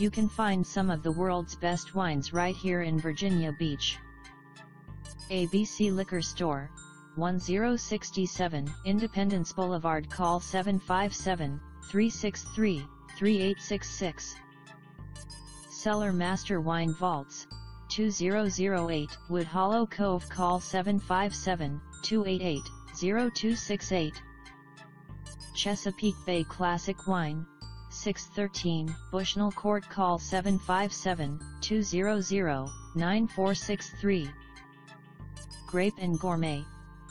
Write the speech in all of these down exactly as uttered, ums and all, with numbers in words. you can find some of the world's best wines right here in Virginia Beach. A B C Liquor Store, ten sixty-seven Independence Boulevard. Call seven five seven, three six three, three eight six six. Cellar Master Wine Vaults, two thousand eight Wood Hollow Cove. Call seven five seven, two eight eight, zero two six eight. Chesapeake Bay Classic Wine, six thirteen Bushnell Court. Call seven five seven, two hundred, nine four six three. Grape and Gourmet,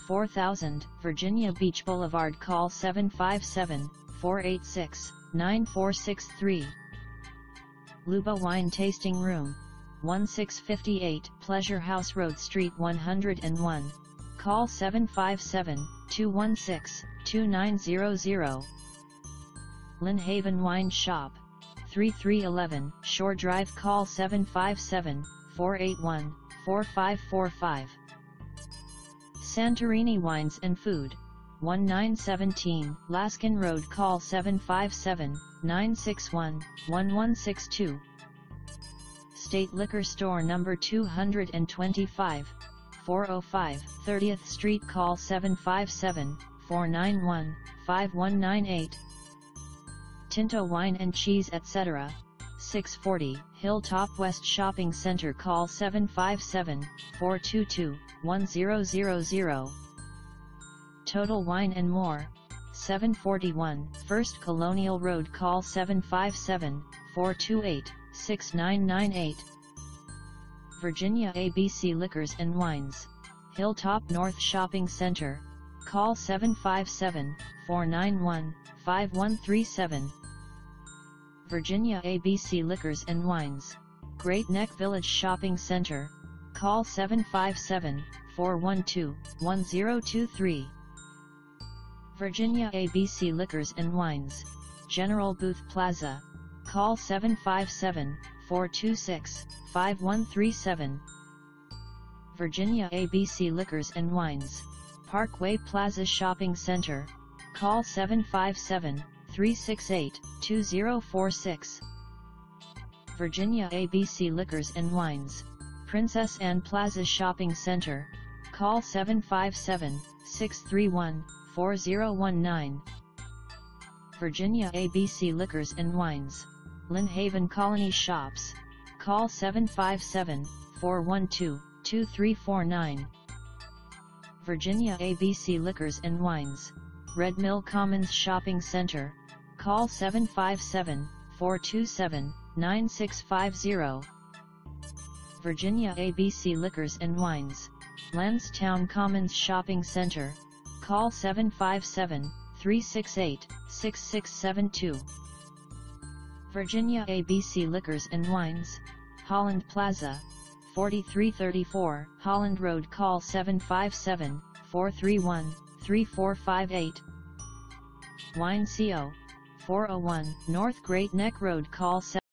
four thousand Virginia Beach Boulevard. Call seven five seven, four eight six, nine four six three. Lubo Wine Tasting Room, sixteen fifty-eight Pleasure House Road, Street one hundred and one. Call seven five seven, two one six, two nine zero zero. Lynnhaven Wine Shop, thirty-three eleven Shore Drive. Call seven five seven, four eight one, four five four five. Santorini Wines and Food, nineteen seventeen Laskin Road. Call seven five seven, nine six one, one one six two. State Liquor Store number two hundred twenty-five, four oh five thirtieth Street. Call seven five seven, four nine one, five one nine eight. Tinto Wine and Cheese et cetera, six forty Hilltop West Shopping Center. Call seven five seven, four two two, one zero zero zero. Total Wine and More, seven forty-one First Colonial Road. Call seven five seven, four two eight, six nine nine eight. Virginia A B C Liquors and Wines, Hilltop North Shopping Center. Call seven five seven, four nine one, five one three seven. Virginia A B C Liquors and Wines, Great Neck Village Shopping Center. Call seven five seven, four one two, one zero two three. Virginia A B C Liquors and Wines, General Booth Plaza. Call seven five seven, four two six, five one three seven. Virginia A B C Liquors and Wines, Parkway Plaza Shopping Center. Call seven five seven, three six eight, two zero four six. Virginia A B C Liquors and Wines, Princess Anne Plaza Shopping Center. Call seven five seven, six three one, four zero one nine. Virginia A B C Liquors and Wines, Lynnhaven Colony Shops. Call seven five seven, four one two, two three four nine. Virginia A B C Liquors and Wines, Red Mill Commons Shopping Center. Call seven five seven, four two seven, nine six five zero. Virginia A B C Liquors and Wines, Lansdowne Commons Shopping Center. Call seven five seven, three six eight, six six seven two. Virginia A B C Liquors and Wines, Holland Plaza, forty-three thirty-four Holland Road. Call seven five seven, four three one, three four five eight. Wine Co four oh one North Great Neck Road. Call